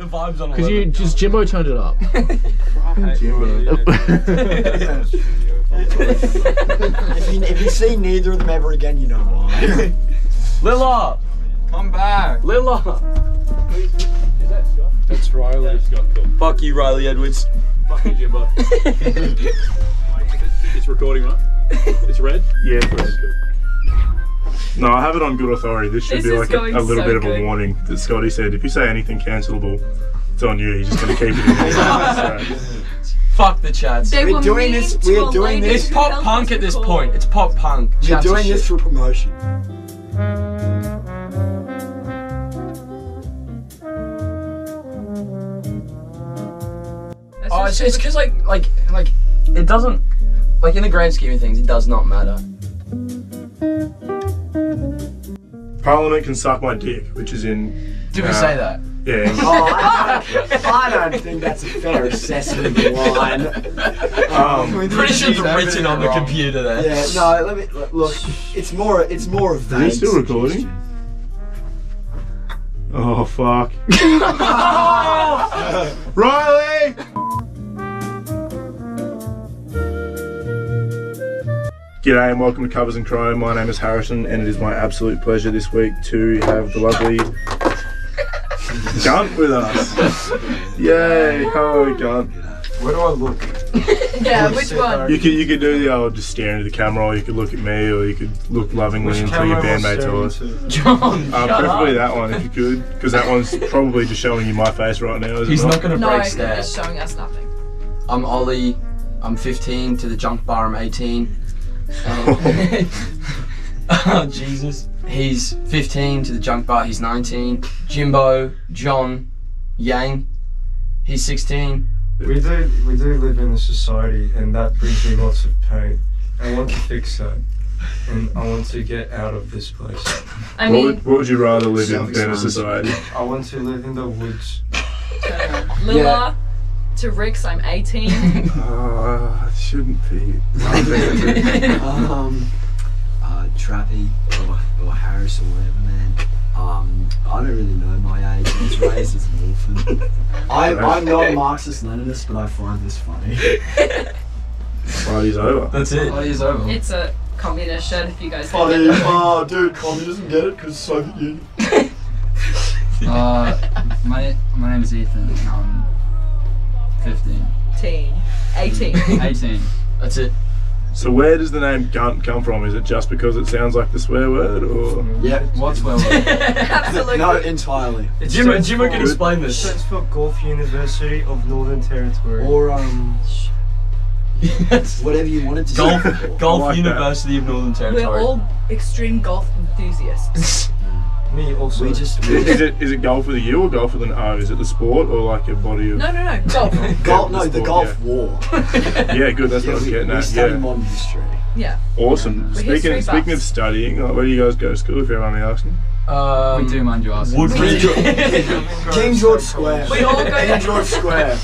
The vibe's on. Because you just Jimbo turned it up. If you see neither of them ever again, you know why. Lilla, come back. Lilla. Is that Scott? That's Riley. That's Scott. Fuck you, Riley Edwards. Fuck you, Jimbo. It's recording, right? It's red. Yeah, it's red. No, I have it on good authority. This should be like a little bit of a warning that Scotty said. If you say anything cancelable, it's on you. He's just going to keep it in there. Fuck the chats. We're doing this. We're doing this. It's pop punk at this point. It's pop punk. We're doing this for promotion. Oh, it's because like it doesn't, like, in the grand scheme of things, it does not matter. Parliament can suck my dick, which is in... Did we say that? Yeah. Oh, I don't think that's a fair assessment of the line. Pretty sure it's written on the computer there. Yeah, no, let me... Look, it's more of that. Are you still recording? Oh, fuck. Riley! G'day and welcome to Covers and Crow. My name is Harrison and it is my absolute pleasure this week to have the lovely Gunt with us. Yay, hello Gunt. Where do I look? Yeah, which one? You could do the old just staring at the camera, or you could look at me, or you could look lovingly into your bandmate to us. John, preferably that one if you could, because that one's probably just showing you my face right now. He's not going to break stairs. No, he's showing us nothing. I'm Ollie, I'm 15, to the Junk Bar I'm 18. Oh Jesus. He's 15, to the Junk Bar he's 19. Jimbo, John, Yang, he's 16. We do live in a society and that brings me lots of pain. I want to fix that and I want to get out of this place. I mean, what would you rather live in than a society? I want to live in the woods. Lilla, yeah. To Rex, I'm 18. It shouldn't be. Trappy or Harris or whatever, man. I don't really know my age. I was raised as an orphan. I'm not a Marxist-Leninist, but I find this funny. Party's over. That's it. Party's over. It's a communist shirt if you guys can get it. Oh, dude, communism, get it? Because Soviet Union. My name is Ethan. 15. 18. 18. That's it. So where does the name Gunt come from? Is it just because it sounds like the swear word, or...? Yeah, what swear word? Absolutely. No, entirely. Jimbo can explain this. It stands for Golf University of Northern Territory. Or, whatever you want it to say. Golf like University that. Of Northern Territory. We're all extreme golf enthusiasts. Me also. Is it golf with a U or golf with an O? Is it the sport or like a body of... No. Golf. Golf, no, the golf war. Yeah, good, that's what I'm getting at. We study modern history. Yeah. Awesome. Speaking of studying, like, where do you guys go to school, if everyone asks me? We do, mind you asking. Woodridge. King George Square. We all go King George Square.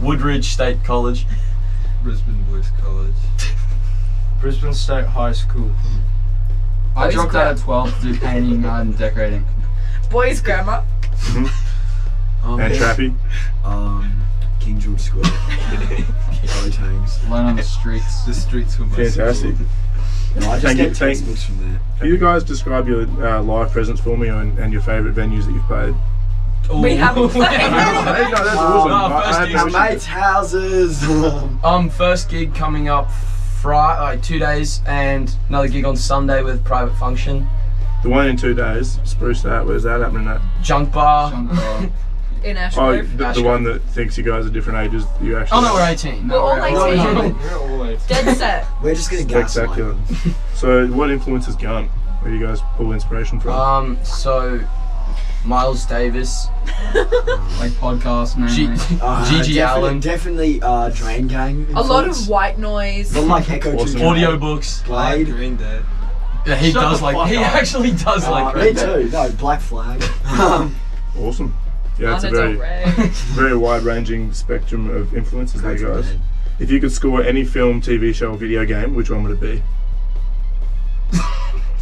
Woodridge State College. Brisbane Boys College. Brisbane State High School. I dropped out at 12 to do painting and decorating. Boys grammar. And trappy. King George Square. Learn on the streets. The streets were most fantastic. No, I just get textbooks from there. Can you guys describe your live presence for me and your favourite venues that you've played? Ooh. We haven't played. No, that's awesome. Our mates' houses. First gig coming up. Friday, like 2 days, and another gig on Sunday with Private Function. The one in 2 days, spruce that. Where's that happening at? Junk Bar. In Ashmore. Oh, the one that thinks you guys are different ages. You actually. Oh no, we're 18. We're all 18. We're all 18. Dead set. We're just gonna gaslight. So, what influences Gunt? Where do you guys pull inspiration from? So, Miles Davis. Like podcasts, man. GG Allin. Definitely Drain Gang. Influence. A lot of white noise. Not like Echo awesome. Audiobooks. Blade. Green Dead. Yeah, he Shut does like. He up. Actually does like. Green me Dead. Too. No, Black Flag. Awesome. Yeah, it's a very wide-ranging spectrum of influences there, guys. Dead. If you could score any film, TV show, or video game, which one would it be?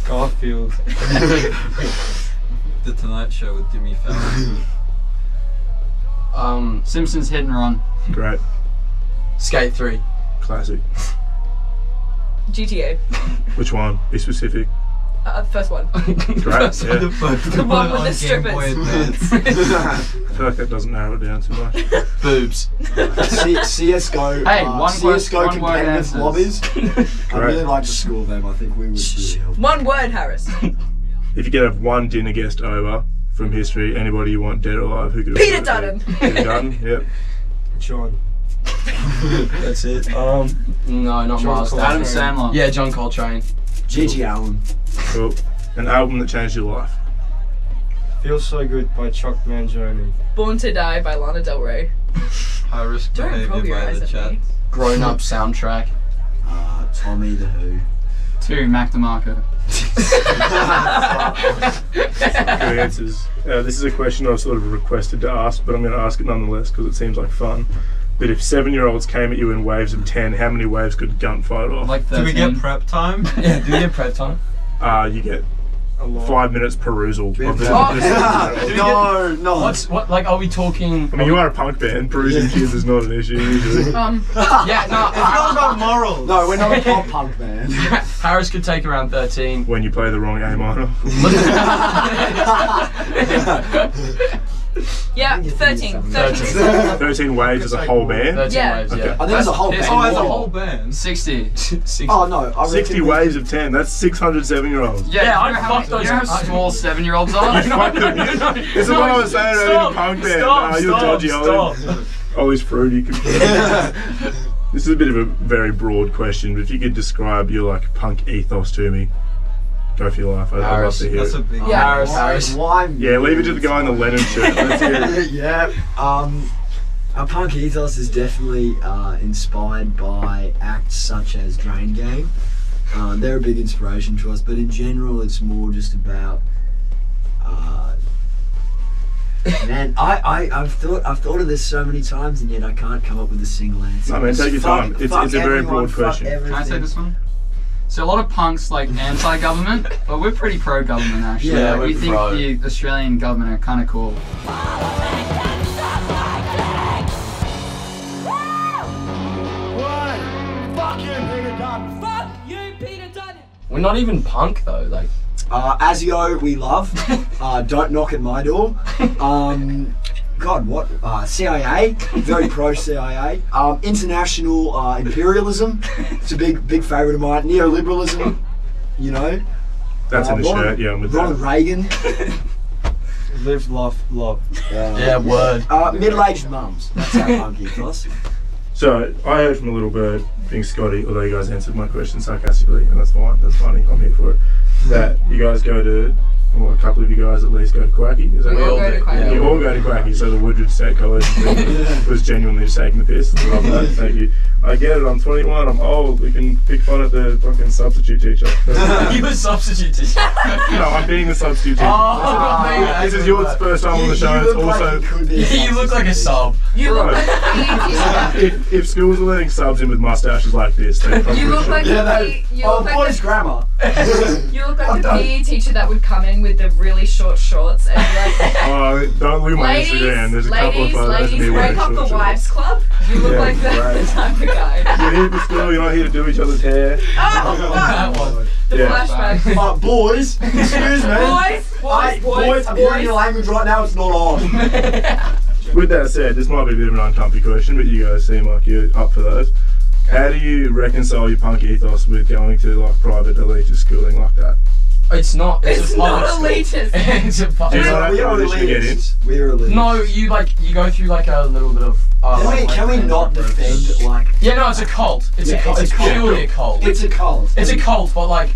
Garfield. The Tonight Show with Jimmy Fallon. Simpsons Hit and Run. Great. Skate 3. Classic. GTA. Which one? Be specific. First one. Great. First one. Yeah. The one with the strippers. I feel like that doesn't narrow it down too much. Boobs. CSGO. Hey, CSGO competitive lobbies. I really like to score them. I think we would really help. One word, Harris. If you could have one dinner guest over from history, anybody you want, dead or alive, who could? Peter Dutton. Peter Dutton. Yep. Sean. That's it. No, not Miles. Adam Sandler. Yeah, John Coltrane. GG Allin. Cool. An album that changed your life. Feel So Good by Chuck Mangione. Born to Die by Lana Del Rey. High Risk Behavior by The Chat. Grown Up soundtrack. Tommy, The Who. 2, Mac DeMarco. Good answers. This is a question I've sort of requested to ask, but I'm going to ask it nonetheless because it seems like fun. But if 7-year-olds came at you in waves of 10, how many waves could Gunt fight off? Like 13. Do we get prep time? Yeah, do we get prep time? You get 5 minutes perusal. No. What? Like, are we talking? I mean, you are a punk band. Perusing kids is not an issue usually. Yeah, no. It's not about morals. No, we're not a pop punk band. Harris could take around 13. When you play the wrong A minor. Yeah, 13. 13 waves as a whole band? 13 waves, yeah. Okay. I think that's a whole band. Oh, as a whole band? 60. 60. Oh, no. 60 waves of 10. That's 600 7-year-olds. Yeah, I'd fuck those small 7-year-olds on. This is what I was saying about punk band. You're dodgy, Ollie. Ollie's fruity. This is a bit of a very broad question, but if you could describe your like punk ethos to me. Go for your life. I'd love to hear it. Harris. Yeah, leave it to the guy in the Lennon shirt. Let's hear it. Yeah. Our punk ethos is definitely inspired by acts such as Drain Gang. They're a big inspiration to us, but in general, it's more just about. Man, I've thought of this so many times, and yet I can't come up with a single answer. No, man, take your time. It's a very broad question. Everything. Can I say this one? So a lot of punks like anti-government, but we're pretty pro-government actually. Yeah, like, we think the Australian government are kind of cool. Fuck you, Peter Dutton. We're not even punk though, like. ASIO we love. Don't knock at my door. God, what? CIA, very pro-CIA. International imperialism, it's a big favourite of mine. Neoliberalism, you know. That's in the shirt, yeah, I'm with Ronald Reagan. Live, laugh, love. Yeah, word. Middle-aged mums, that's our punk ethos. So, I heard from a little bird, being Scotty, although you guys answered my question sarcastically, and that's fine, that's funny, I'm here for it, that you guys go to... Well, a couple of you guys at least go to Quacky. Is that right? You all go to Quacky, so the Woodridge State College was genuinely just taking the piss. Love that, thank you. I get it, I'm 21, I'm old, we can pick fun at the fucking substitute teacher. You the substitute teacher? No, I'm being the substitute teacher. This is your first time on the show, it's also... You look like a sub. You look like a if schools are letting subs in with mustaches like this, they probably should. You look like boys grammar. You look like the PE teacher that would come in with the really short shorts and like don't leave my Instagram, there's a couple of photos. Ladies, break up the wives club. You look like the type of guy. You're here for school, you're not here to do each other's hair. The flashback. Boys, excuse me. Boys, I'm hearing your language right now, it's not on. With that said, this might be a bit of an uncomfy question, but you guys seem like you're up for those. How do you reconcile your punk ethos with going to like private elitist schooling like that? It's not elitist. It's a part. We're elitist. No, you go through like a little bit of. Can we not defend like? Yeah, no, it's a cult. It's purely a cult. It's a cult. It's a cult, but like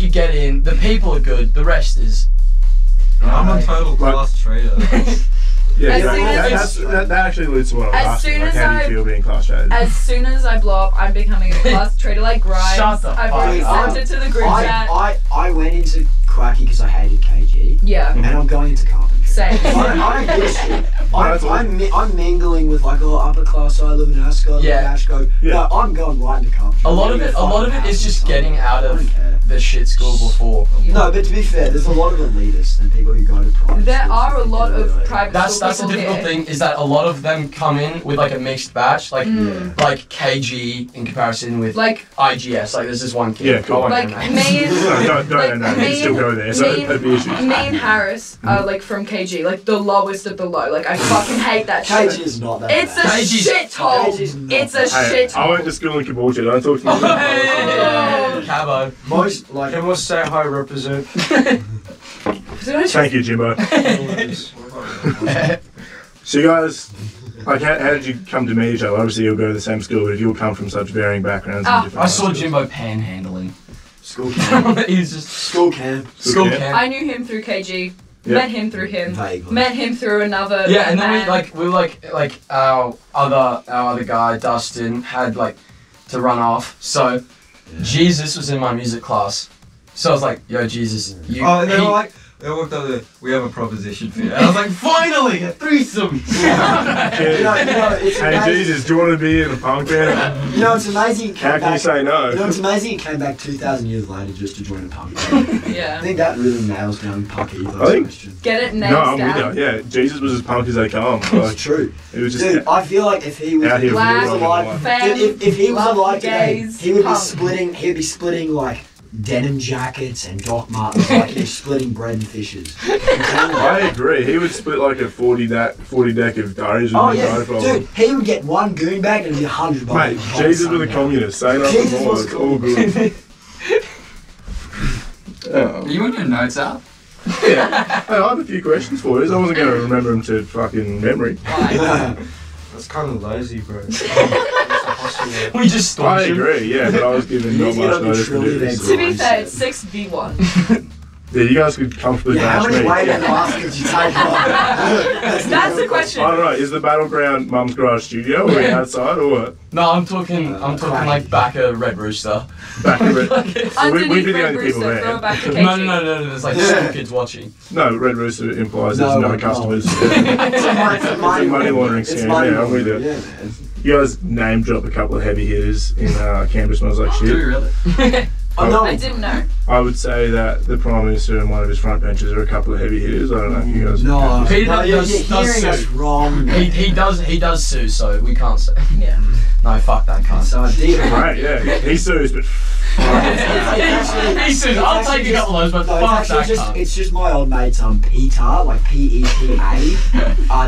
you get in. The people are good. The rest is. I'm a total class traitor. Yeah, that actually leads to what I was asking. Like, how do you feel being class traded? As soon as I blow up, I'm becoming a class trader like Grimes. Shut the fuck up. I've already sent it to the group chat. I went into Quacky because I hated KG. Yeah. And I'm going into carpentry. Same. I don't give a shit. I'm mingling with like upper class. I live in Ascot. Yeah. No, I'm going right into carpentry. A lot of it is just getting out of the shit school before. Yeah. No, but to be fair, there's a lot of elitists and people who go to private schools. There are a lot of private That's the difficult thing, is that a lot of them come in with like a mixed batch, like KG in comparison with like IGS. Like there's this one kid. Yeah, cool. Like me and Harris are like from KG, like the lowest of the low. Like I fucking hate that shit. KG is not that. It's a shithole. It's a shithole. I went to school in Caboolture. Don't talk to me. Cabo. Most like it was say hi represent. Thank you, Jimbo. So you guys, like, how did you come to meet each other? Obviously, you'll go to the same school, but if you'll come from such varying backgrounds, I saw Jimbo panhandling. School camp. He was just school camp. I knew him through KG. Yep. Met him through him. Vaguely. Met him through another. Yeah, and then we were like our other guy Dustin had like to run off, so. Yeah. Jesus was in my music class, so I was like, "Yo, Jesus, you." Oh, and they were like, "They walked up there. We have a proposition for you." And I was like, "Finally, a threesome!" Hey, Jesus, do you want to be in a punk band? You know, it's amazing. How can you say no? You know, it's amazing. He came back 2,000 years later just to join a punk band. Yeah. I think that really nails down punk ethos. Get it nailed down. No, I'm with you. Yeah, Jesus was as punk as they come. It's true. It was just. Dude, I feel like if he was alive, if he was alive today, he would be splitting. He'd be splitting like. Denim jackets and Doc Martens, like he's splitting bread and fishes. I agree. He would split like a 40 deck of diaries with dude, he would get one goon bag and it'd be $100. Mate, Jesus was a communist. Say nothing more. It's all good. Are you on your notes up? Yeah. Hey, I had a few questions for you. I wasn't going to remember them to fucking memory. That's kind of lazy, bro. We just I agree, yeah, but I was given not much notice to do this. To be fair, it's 6v1. Yeah, you guys could comfortably match me. How much weight and mask did you take on? That's the question. I don't know, is the battleground Mum's Garage Studio or outside or what? No, I'm talking like back at Red Rooster. Back at Red Rooster. We'd be the only people there. No, there's like some kids watching. No, Red Rooster implies there's no customers. It's a money laundering scam, yeah, I'm with you. You guys name drop a couple of heavy hitters in Canberra Smells Like Shit. Do we really? I didn't know. I would say that the Prime Minister and one of his front benches are a couple of heavy hitters. I don't know if you guys. No, Peter does wrong. He does sue, so we can't sue. Yeah. No, fuck that cunt. So right, yeah. He sues, but. He sues. I'll take a couple of those, but fuck that cunt. It's just my old mate's Peter, like P-E-T-A,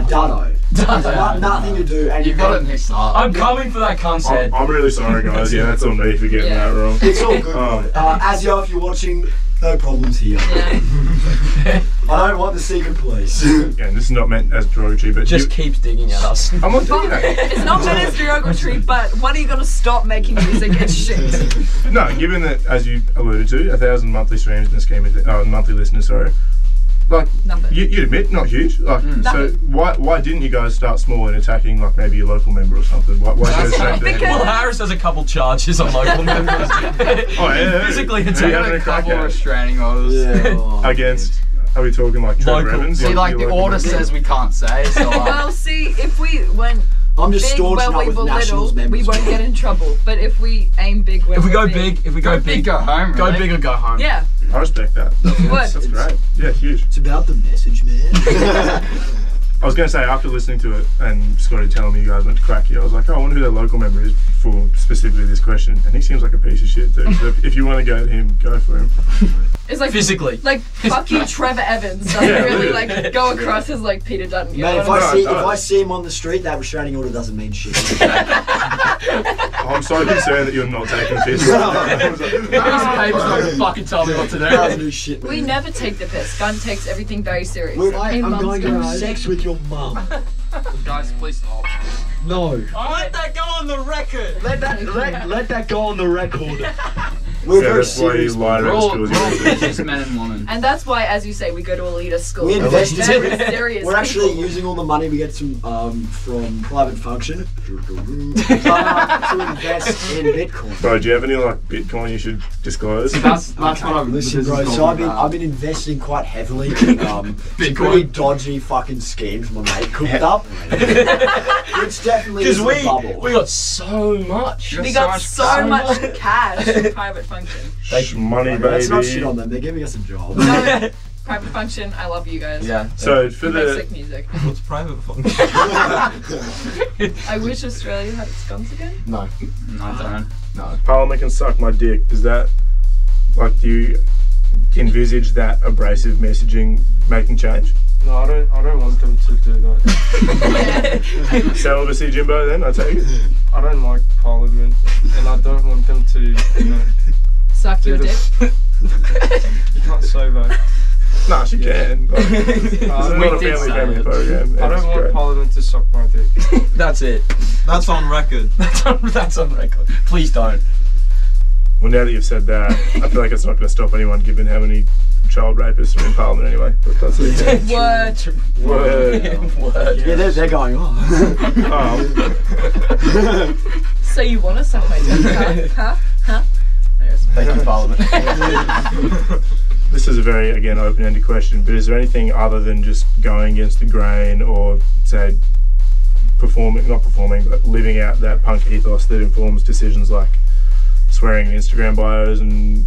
Dutto. Nothing to do, and you got it mixed up. I'm coming for that concept. I'm really sorry, guys. Yeah, that's on me for getting that wrong. It's all good. As you are, if you're watching, no problems here. Yeah. I don't want the secret police. Yeah, this is not meant as derogatory, but just keeps digging at us. I'm not doing that. It's not meant as derogatory, but when are you gonna stop making music and shit? No, given that, as you alluded to, 1,000 monthly streams in the scheme of monthly listeners, sorry. Like, you admit, not huge. Like, so why didn't you guys start small and attacking like maybe a local member or something? Why well, Harris has a couple charges on local members. Physically, it's a couple restraining orders against. Are we talking like Trevor Evans? See, like the order says we can't say. So well, see, if we went. I'm just staunching up with Nationals members. We won't get in trouble, but if we aim big, if we go big, go home. Go big or go home. Yeah. I respect that. That's great. Yeah, huge. It's about the message, man. I was going to say, after listening to it and Scotty telling me you guys went to Cracky, I was like, oh, I wonder who their local member is for specifically this question. And he seems like a piece of shit, dude. So if you want to go to him, go for him. It's like physically, like fucking Trevor Evans doesn't really like go across as like Peter Dutton. Mate, if I see him on the street, that restraining order doesn't mean shit. I'm so concerned that you're not taking piss. This paper's not fucking tell me what to do. Shit, we never take the piss. Gun takes everything very seriously. I'm going to have sex with your mum. Guys, please stop. No. I let that go on the record. Let that go on the record. We're very serious. We're all men and women. And that's why, as you say, we go to elitist school. We invest serious. We're actually using all the money we get from Private Function to invest in Bitcoin. Bro, do you have any like Bitcoin you should disclose? That's what I'm listening to. So I've been investing quite heavily in Bitcoin. Pretty dodgy fucking schemes my mate cooked up. Which definitely is a bubble. We got so much cash from Private Function. Function. That's money, baby. That's not shit on them. They're giving us a job. No, Private Function. I love you guys. Yeah. So for the sick music. What's Private Function? I wish Australia had its guns again. No. No, I don't. No. Parliament can suck my dick. Does that, like, do you envisage that abrasive messaging making change? No, I don't want them to do that. Celibacy, Jimbo, then, I take it? I don't like Parliament, and I don't want them to, you know... Suck your dick? You can't say that. Nah, she can. Like, it's not a family program. I don't want Parliament to suck my dick. That's it. That's on record. That's on record. Please don't. Well, now that you've said that, I feel like it's not going to stop anyone, given how many child rapists are in Parliament anyway. But that's it. Word. Yeah, they're going on. Oh. So you want to suck my dick? Huh? Yes, thank you, Parliament. This is a very, again, open-ended question, but is there anything other than just going against the grain or, say, not performing, but living out that punk ethos that informs decisions like swearing in Instagram bios and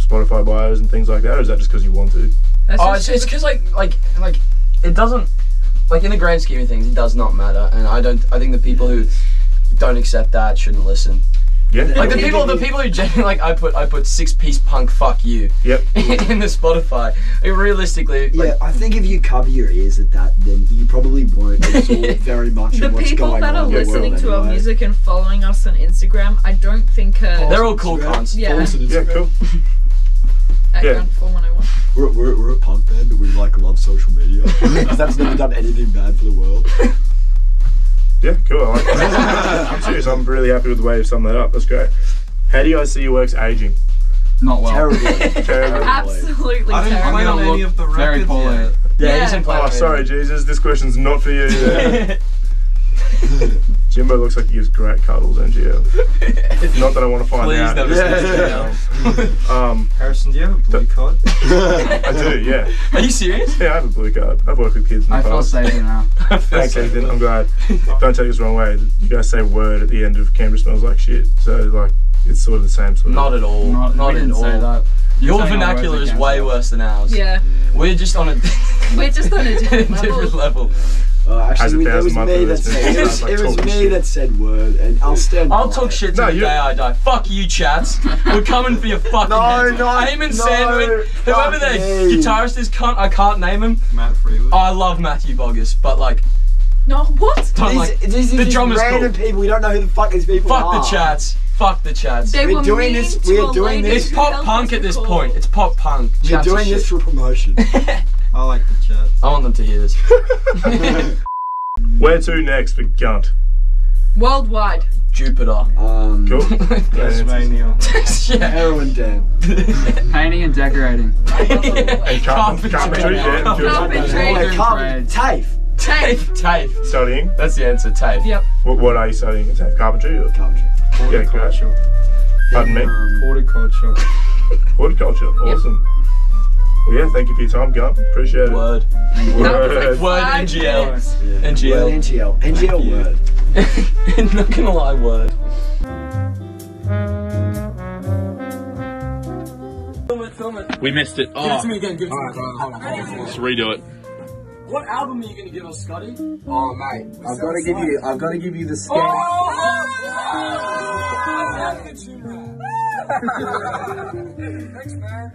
Spotify bios and things like that, or is that just because you want to? Oh, it's because it doesn't, like, in the grand scheme of things, it does not matter, and I think the people who don't accept that shouldn't listen. Yeah. Like the people who genuinely, like, I put 6-piece punk fuck you. Yep. In the Spotify. Like, realistically. Yeah, like, I think if you cover your ears at that, then you probably won't absorb very much of what's going on. The people that are listening to our music and following us on Instagram, I don't think they're all cool cons. Yeah. Yeah, cool. At Gunt4101. We're a punk band, but we like love social media. Because that's never done anything bad for the world. Yeah, cool. I like that. I'm serious. I'm really happy with the way you've summed that up. That's great. How do you guys see your works aging? Not well. Terribly. Absolutely. I didn't play on any of the records. Very poorly. Yeah. Oh, sorry, Jesus. This question's not for you. Yeah. Jimbo looks like he gives great cuddles, NGL. Not that I want to find out. Please never say Harrison, do you have a blue card? I do, yeah. Are you serious? Yeah, I have a blue card. I've worked with kids in the past. I feel safer now. Thanks, Ethan. I'm glad. Don't take this the wrong way. You guys say word at the end of Canberra Smells Like Shit, so, like, it's sort of the same sort of... Not at all. Not at all. Say that. Your vernacular is way worse than ours. Yeah. We're just on a... We're just on a different level. Actually, it was me that said word, and I'll stand. I'll talk shit till the day I die. Fuck you, chats. We're coming for your fucking heads. Eamon Sandwin, whoever the guitarist is, cunt. I can't name him. Matt Freewood. I love Matthew Boggess, but like. No, what? These drummer's random people. We don't know who the fuck these people are. Fuck the chats. Fuck the chats. We're doing this. We're doing this. It's pop punk at this point. It's pop punk. We're doing this for promotion. I like the chat. I want them to hear this. Where to next for Gunt? Worldwide. Jupiter. Cool. Tasmania. Yeah. Heroin den. Painting and decorating. And carpentry. Carpentry. TAFE. Studying. That's the answer. TAFE. Yep. What are you studying? TAFE. Carpentry or carpentry? Horticulture. Pardon me. Horticulture. Horticulture. Awesome. Yep. Well, yeah, thank you for your time, Gunt. Appreciate it. Word. Word, NGL. NGL. NGL word. Not gonna lie, word. Film it. We missed it. Oh. Give it to me again. Give it to me. Let's redo it. What album are you gonna give us, Scotty? Oh, mate. I've gotta give you the Skate. Thanks, man.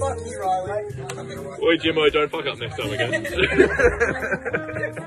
Fuck you, Riley. Oi, Jimbo, don't fuck up next time again.